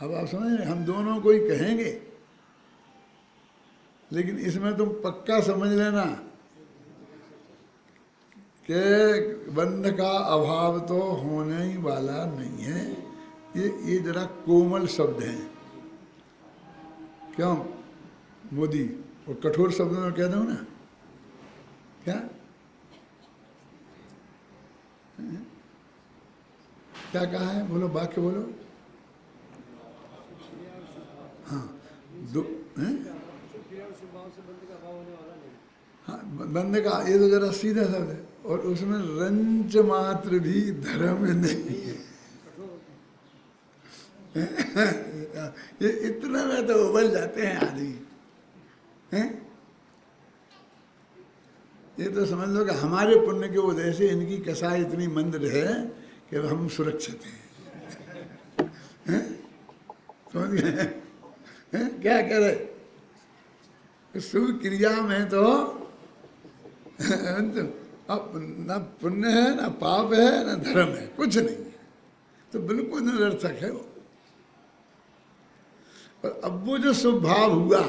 अब आप समझ रहे, हम दोनों को ही कहेंगे, लेकिन इसमें तुम पक्का समझ लेना कि बंध का अभाव तो होने ही वाला नहीं है। ये ये जरा कोमल शब्द हैं, क्यों मोदी, और कठोर शब्दों में कह दो ना। क्या क्या कहा है, बोलो वाक्य बोलो। हाँ दो, हाँ बंद का, ये तो जरा सीधा शब्द है, और उसमें रंच मात्र भी धर्म नहीं है। ये इतना में तो उबल जाते हैं आदमी, हैं? ये तो समझ लो कि हमारे पुण्य के वजह से इनकी कसाई इतनी मंद है कि हम सुरक्षित हैं, हैं? समझ गए? है? क्या कह रहे, शुभ क्रिया में तो ना पुण्य है ना पाप है ना धर्म है, कुछ नहीं है, तो बिल्कुल निरर्थक है वो। और अब वो जो शुभ भाव हुआ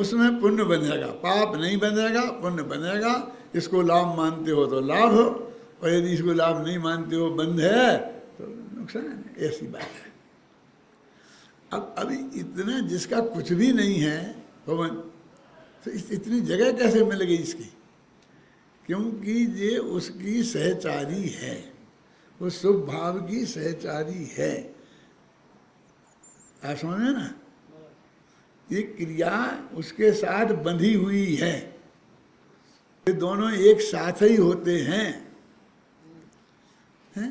उसमें पुण्य बनेगा, पाप नहीं बनेगा, पुण्य बनेगा। इसको लाभ मानते हो तो लाभ हो, और यदि इसको लाभ नहीं मानते हो, बंद है तो नुकसान है, ऐसी बात है। अब अभी इतना जिसका कुछ भी नहीं है भवन, तो इस इतनी जगह कैसे मिल गई इसकी, क्योंकि ये उसकी सहचारी है, वो शुभ भाव की सहचारी है। आप समझे ना, ये क्रिया उसके साथ बंधी हुई है, ये दोनों एक साथ ही होते हैं, हैं?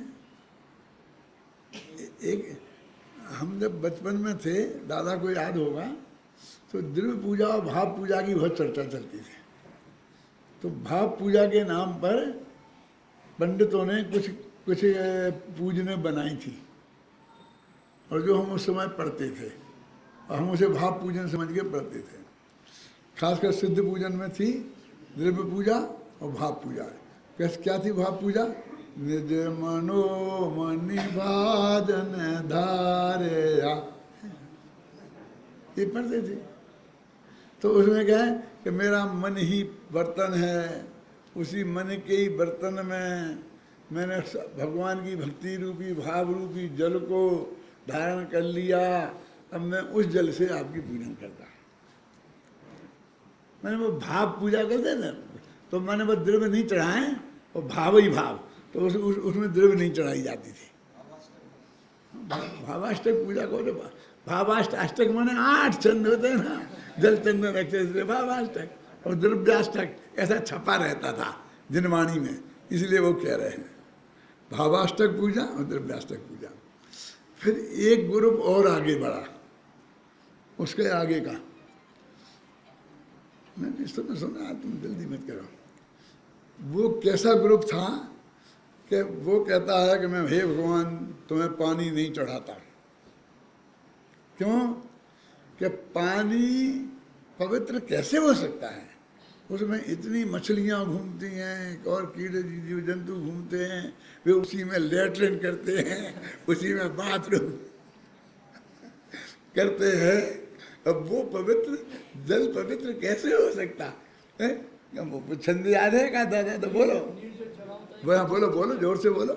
एक हम जब बचपन में थे, दादा को याद होगा, तो द्रव्य पूजा और भाव पूजा की बहुत चर्चा चलती थी। तो भाव पूजा के नाम पर पंडितों ने कुछ कुछ पूजने बनाई थी, और जो हम उस समय पढ़ते थे और हम उसे भाव पूजन समझ के पढ़ते थे। खासकर सिद्ध पूजन में थी द्रव्य पूजा और भाव पूजा। कैसे क्या थी भाव पूजा? निज मनो मनि भाजन धारया, ये पढ़ते थे। तो उसमें क्या है कि मेरा मन ही बर्तन है, उसी मन के ही बर्तन में मैंने भगवान की भक्ति रूपी भाव रूपी जल को धारण कर लिया, अब मैं उस जल से आपकी पूजन करता। मैंने वो भाव पूजा करते थे, तो मैंने वो द्रव्य नहीं चढ़ाए और भाव ही भाव, तो उस, उस, उसमें द्रव्य नहीं चढ़ाई जाती थी। भावाष्टक पूजा को, भावाष्ट अष्टक माने आठ चंद होते हैं ना, जल चंदन अक्षय भावाष्टक, और द्रव्याष्टक ऐसा छपा रहता था जिनवाणी में, इसलिए वो कह रहे हैं भावाष्टक पूजा और द्रव्याष्टक पूजा। फिर एक ग्रुप और आगे बढ़ा, उसके आगे का मैंने इस समय सुना, तुम जल्दी मत करो। वो कैसा ग्रुप था कि वो कहता है कि मैं हे भगवान तुम्हें पानी नहीं चढ़ाता। क्यों? कि पानी पवित्र कैसे हो सकता है, उसमें इतनी मछलियाँ घूमती हैं और कीड़े जीव जंतु घूमते हैं, वे उसी में लेटरिन करते हैं, उसी में बाथरूम करते हैं, अब वो पवित्र जल पवित्र कैसे हो सकता है? वो छंद याद है का दादा? तो बोलो बोलो बोलो जोर से बोलो।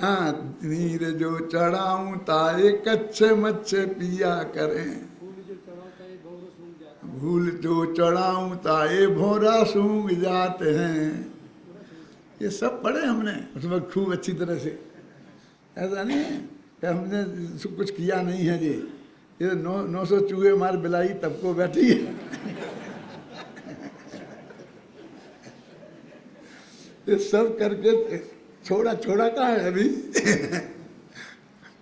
हाँ, नीर जो चढ़ाऊं ताए कच्चे मच्छे पिया करें, भूल जो चढ़ाऊं ताए भोरा सूंघ जाते हैं। ये सब पढ़े हमने उसमें खूब अच्छी तरह से, ऐसा नहीं है कि हमने कुछ किया नहीं है जी। ये नौ नौ सौ चूहे मार बिलाई तब को बैठी है। ये सब करके छोड़ा छोड़ा कहाँ है अभी।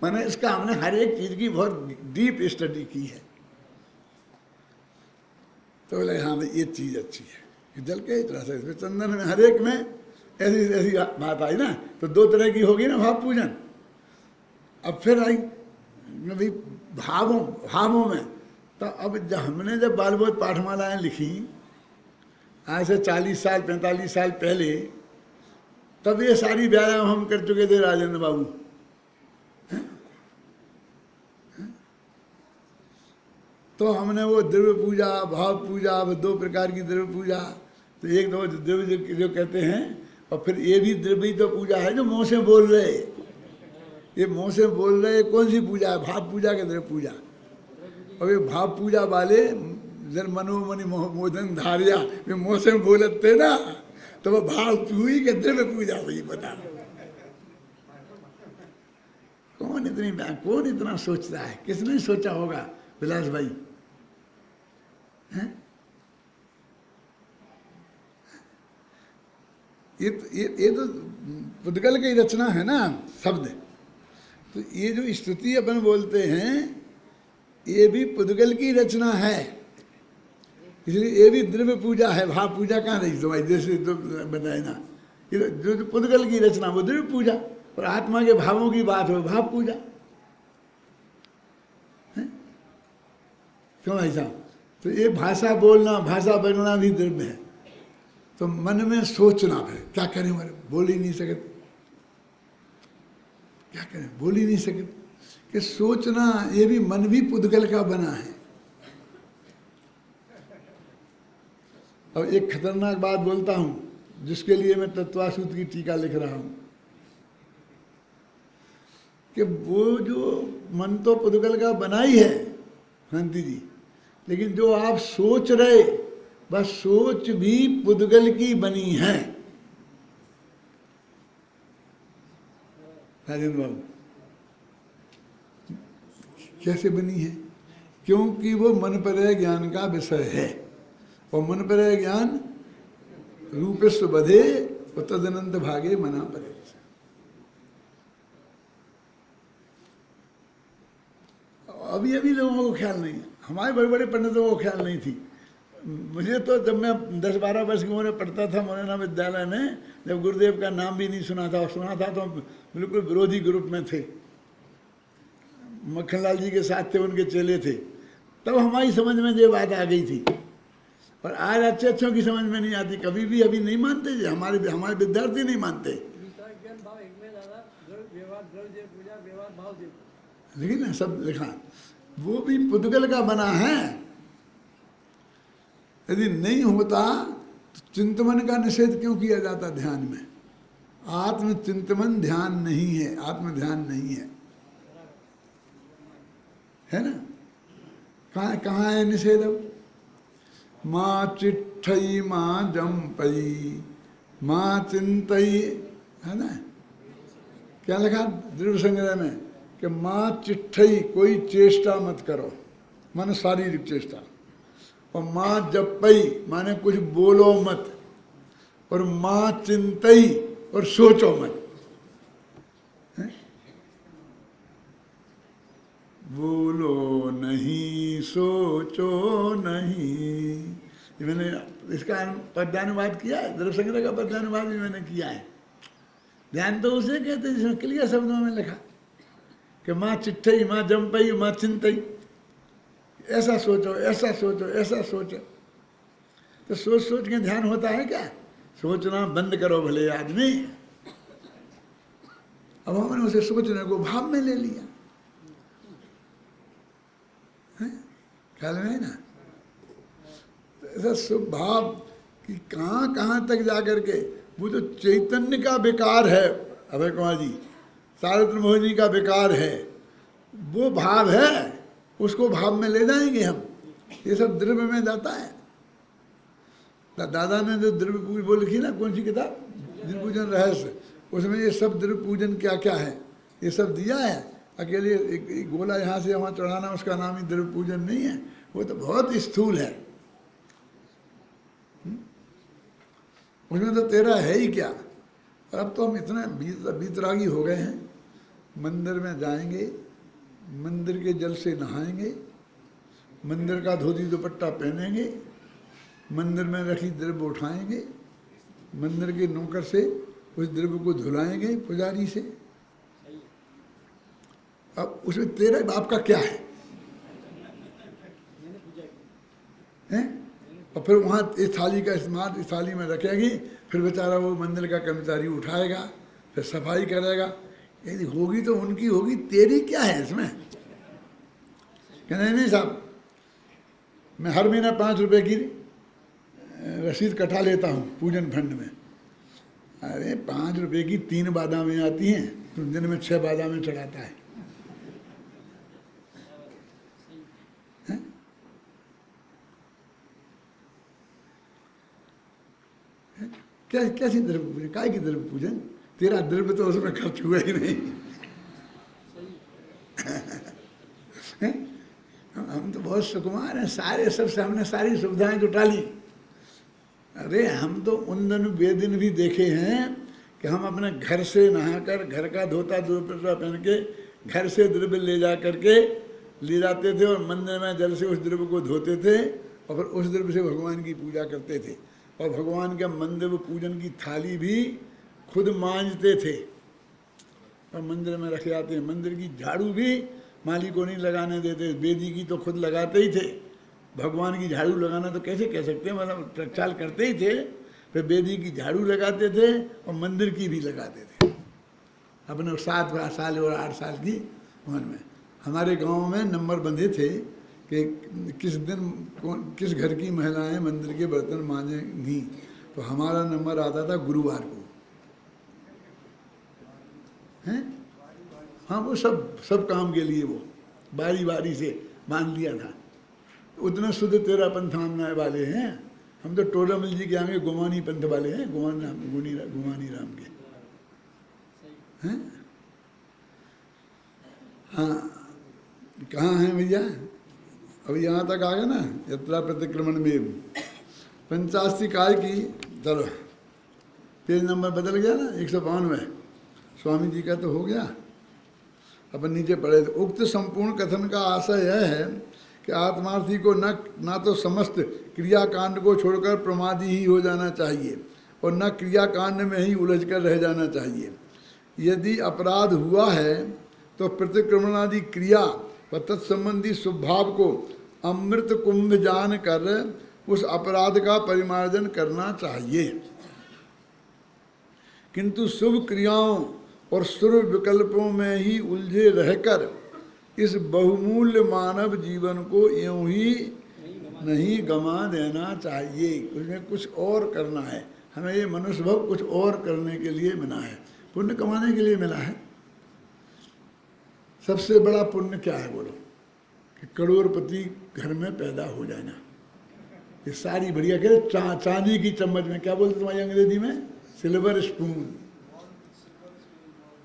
मैंने इसका हमने हर एक चीज़ की बहुत डीप स्टडी की है। तो बोले हाँ भाई ये चीज़ अच्छी है, जल के इस तरह से इसमें चंदन में हर एक में ऐसी ऐसी बात आई ना, तो दो तरह की होगी ना भाव पूजन। अब फिर आई भाई भावों भावों में, तो अब जब हमने जब बालबोध पाठमालाएँ लिखी आज से चालीस साल पैंतालीस साल पहले, तब ये सारी व्यायाम हम कर चुके थे राजेंद्र बाबू। तो हमने वो द्रव्य पूजा भाव पूजा, दो प्रकार की द्रव्य पूजा, तो एक दो द्रव्य जो, जो कहते हैं, और फिर ये भी द्रव्य तो पूजा है जो मुँह से बोल रहे, ये मुँह से बोल रहे कौन सी पूजा है? भाव पूजा के द्रव्य पूजा। और ये भाव पूजा वाले जन मनोमणि मोदन धारिया वे मुँह से बोलत थे ना, तो वो भाव हुई के द्रव्य पूजा हुई। बता कौन इतनी कौन इतना सोचता है? किसने सोचा होगा विलास भाई? हैं? ये ये ये तो पुद्गल की रचना है ना शब्द, तो ये जो स्तुति अपन बोलते हैं ये भी पुद्गल की रचना है, इसलिए ये भी द्रव्य पूजा है। भाव पूजा कहाँ रही तो भाई जैसे तो बताए ना, ये जो जो पुद्गल की रचना वो द्रव्य पूजा, और आत्मा के भावों की बात हो भाव पूजा। क्यों भाई साहब? तो ये भाषा बोलना भाषा बनना भी द्रव्य है। तो मन में सोचना, फिर क्या करें, मेरे बोल ही नहीं सकते, क्या करें बोल ही नहीं सकते कि सोचना, ये भी मन भी पुद्गल का बना है। अब एक खतरनाक बात बोलता हूं जिसके लिए मैं तत्वासूत की टीका लिख रहा हूं, कि वो जो मन तो पुद्गल का बना ही है शांति जी, लेकिन जो आप सोच रहे बस सोच भी पुद्गल की बनी है। राजेंद्र बाबू कैसे बनी है? क्योंकि वो मन पर ज्ञान का विषय है, और मन पर ज्ञान रूपस्व बधे और तदनंत भागे मना परे। अभी अभी लोगों को ख्याल नहीं है, हमारे बड़े बड़े पंडितों को ख्याल नहीं थी। मुझे तो जब मैं दस बारह वर्ष की उम्र में पढ़ता था मौलाना विद्यालय में, जब गुरुदेव का नाम भी नहीं सुना था, और सुना था तो बिल्कुल विरोधी ग्रुप में थे, मक्खनलाल जी के साथ थे, उनके चेले थे, तब हमारी समझ में ये बात आ गई थी। पर आज अच्छे अच्छों की समझ में नहीं आती, कभी भी अभी नहीं मानते जी, हमारे हमारे विद्यार्थी नहीं मानते। लेकिन ना सब लिखा वो भी पुद्गल का बना है। यदि नहीं होता तो चिंतमन का निषेध क्यों किया जाता? ध्यान में आत्मचिंतमन ध्यान नहीं है, आत्म ध्यान नहीं है, है ना? कहाँ कहाँ है निषेध? माँ चिट्ठई माँ जम्पई माँ चिंतई, है ना? क्या लिखा ध्रुव संग्रह में कि माँ चिट्ठई कोई चेष्टा मत करो, मन शारीरिक चेष्टा, और माँ जपई माने कुछ बोलो मत, और माँ चिंतई और सोचो मत। है? बोलो नहीं सोचो नहीं, ये मैंने इसका पद्यानुवाद किया है, द्रव्य संग्रह का पद्यानुवाद भी मैंने किया है। ध्यान तो उसे कहते हैं जिसमें क्लियर शब्दों में लिखा कि माँ चिट्ठई माँ जम्पई माँ चिंतई, ऐसा सोचो ऐसा सोचो ऐसा सोचो। तो सोच सोच के ध्यान होता है क्या? सोचना बंद करो भले आदमी। अब हमने उसे सोचने को भाव में ले लिया, ख्याल में है ना। ऐसा शुभ भाव कि कहाँ कहाँ तक जाकर के, वो तो चैतन्य का विकार है अभय कुमार जी, सारत्र मोहिनी का विकार है, वो भाव है, उसको भाव में ले जाएंगे हम। ये सब द्रव्य में जाता है। दादा ने जो द्रव्य पूजन वो लिखी ना, कौन सी किताब, द्रव्य पूजन रहस्य, उसमें ये सब द्रव्य पूजन क्या क्या है ये सब दिया है। अकेले एक, एक गोला यहाँ से वहाँ चढ़ाना, उसका नाम ही द्रव्य पूजन नहीं है, वो तो बहुत स्थूल है। उसमें तो तेरा है ही क्या। और अब तो हम इतना बीत बीतरागी हो गए हैं, मंदिर में जाएंगे, मंदिर के जल से नहाएंगे, मंदिर का धोती दुपट्टा पहनेंगे, मंदिर में रखी द्रव्य उठाएंगे, मंदिर के नौकर से उस द्रव्य को धुलाएंगे पुजारी से। अब उसमें तेरा बाप का क्या है, हैं? और फिर वहाँ इस थाली का इस्तेमाल इस थाली में रखेगी, फिर बेचारा वो मंदिर का कर्मचारी उठाएगा, फिर सफाई करेगा। यदि होगी तो उनकी होगी, तेरी क्या है इसमें। कहना नहीं, नहीं साहब, मैं हर महीना पाँच रुपए की रसीद कटा लेता हूँ पूजन फंड में। अरे पाँच रुपए की तीन बादामें आती हैं, तुम दिन में छह बादामें चढ़ाता है, है? है? क्या कैसी द्रव्य पूजन, काय की द्रव्य पूजन, तेरा द्रव्य तो उसमें खर्च हुआ ही नहीं। हम तो बहुत सुकुमार हैं, सारे सबसे हमने सारी सुविधाएं जुटा ली। अरे हम तो उन दिन बेदिन भी देखे हैं कि हम अपने घर से नहाकर, घर का धोता दुपट्टा पहन के, घर से द्रव्य ले जा करके ले जाते थे, और मंदिर में जल से उस द्रव्य को धोते थे, और फिर उस द्रव्य से भगवान की पूजा करते थे। और भगवान के मंदिर पूजन की थाली भी खुद मांजते थे और मंदिर में रखे जाते हैं। मंदिर की झाड़ू भी माली को नहीं लगाने देते, बेदी की तो खुद लगाते ही थे, भगवान की झाड़ू लगाना तो कैसे कह सकते हैं, मतलब प्रचाल करते ही थे। फिर बेदी की झाड़ू लगाते थे और मंदिर की भी लगाते थे, अपने सात साल और आठ साल की उम्र में। हमारे गांव में नंबर बंधे थे कि किस दिन कौन किस घर की महिलाएँ मंदिर के बर्तन मांजेंगी, तो हमारा नंबर आता था गुरुवार को। हैं? हाँ, वो सब सब काम के लिए वो बारी बारी से बांध लिया था। उतना शुद्ध तेरा पंथ हमने वाले हैं, हम तो टोडामल जी के आगे गुमानी पंथ वाले हैं, गुमान राम गुनी रा, गुमानी राम के हैं। हाँ, कहाँ हैं भैया? अभी यहाँ तक आ गए ना, यात्रा प्रतिक्रमण में पंचास्तिकाय की। चलो पेज नंबर बदल गया ना, एक सौ बानवे स्वामी जी का तो हो गया, अपन नीचे पढ़े थे। उक्त संपूर्ण कथन का आशय यह है कि आत्मार्थी को न ना तो समस्त क्रियाकांड को छोड़कर प्रमादी ही हो जाना चाहिए, और न क्रियाकांड में ही उलझकर रह जाना चाहिए। यदि अपराध हुआ है तो प्रतिक्रमण आदि क्रिया व तत्संबंधी स्वभाव को अमृत कुंभ जान कर उस अपराध का परिमार्जन करना चाहिए, किंतु शुभ क्रियाओं और शुभ विकल्पों में ही उलझे रहकर इस बहुमूल्य मानव जीवन को यूं ही नहीं गमा देना चाहिए। उसमें कुछ और करना है, हमें ये मनुष्य भव कुछ और करने के लिए मिला है, पुण्य कमाने के लिए मिला है। सबसे बड़ा पुण्य क्या है बोलो? कि करोड़पति घर में पैदा हो जाना। ये सारी बढ़िया कह रहे चा, चांदी की चम्मच में, क्या बोलते तुम्हारी अंग्रेजी में, सिल्वर स्पून।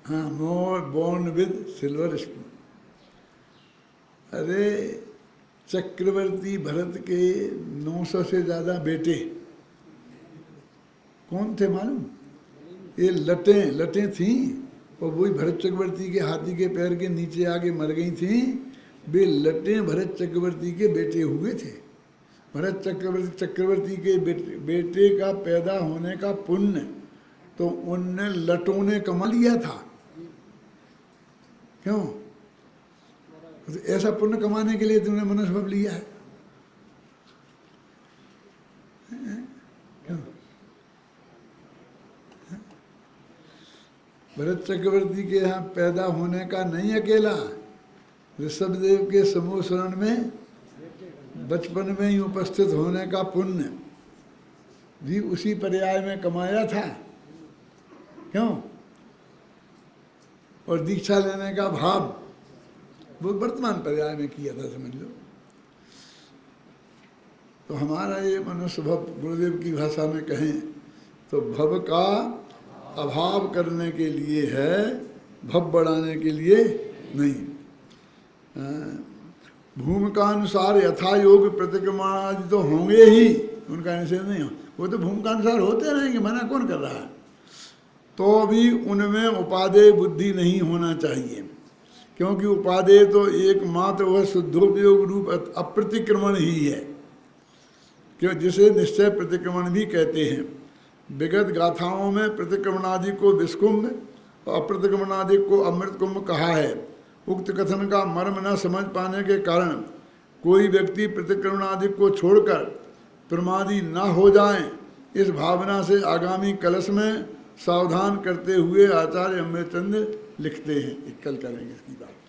हाँ, more born with silver spoon. अरे चक्रवर्ती भरत के नौ सौ से ज़्यादा बेटे कौन थे मालूम? ये लटें लटें थीं और वही भरत चक्रवर्ती के हाथी के पैर के नीचे आके मर गई थीं। वे लटें भरत चक्रवर्ती के बेटे हुए थे। भरत चक्रवर्ती चक्रवर्ती के बेटे, बेटे का पैदा होने का पुण्य तो उनने लटों ने कमा लिया था। क्यों? तो ऐसा पुण्य कमाने के लिए तुमने मनुष्यभव लिया है। क्यों? भरत चक्रवर्ती के यहाँ पैदा होने का नहीं अकेला, ऋषभदेव के समूह शरण में बचपन में ही उपस्थित होने का पुण्य भी उसी पर्याय में कमाया था। क्यों? और दीक्षा लेने का भाव वो वर्तमान पर्याय में किया था, समझ लो। तो हमारा ये मनुष्य भव, गुरुदेव की भाषा में कहें तो भव का अभाव करने के लिए है, भव बढ़ाने के लिए नहीं। भूमिकानुसार यथा योग प्रतिक्रमण तो होंगे ही, उनका निषेध नहीं हो, वो तो भूमिकानुसार होते रहेंगे, मना कौन कर रहा है। तो भी उनमें उपादेय बुद्धि नहीं होना चाहिए, क्योंकि उपादेय तो एकमात्र वह शुद्धोपयोग रूप अप्रतिक्रमण ही है, क्यों जिसे निश्चय प्रतिक्रमण भी कहते हैं। विगत गाथाओं में प्रतिक्रमणादि को विस्कुंभ और अप्रतिक्रमणादि को अमृत कुंभ कहा है। उक्त कथन का मर्म न समझ पाने के कारण कोई व्यक्ति प्रतिक्रमणादि को छोड़कर प्रमादी न हो जाए, इस भावना से आगामी कलश में सावधान करते हुए आचार्य अमरचंद्र लिखते हैं। कल करेंगे इसकी बात।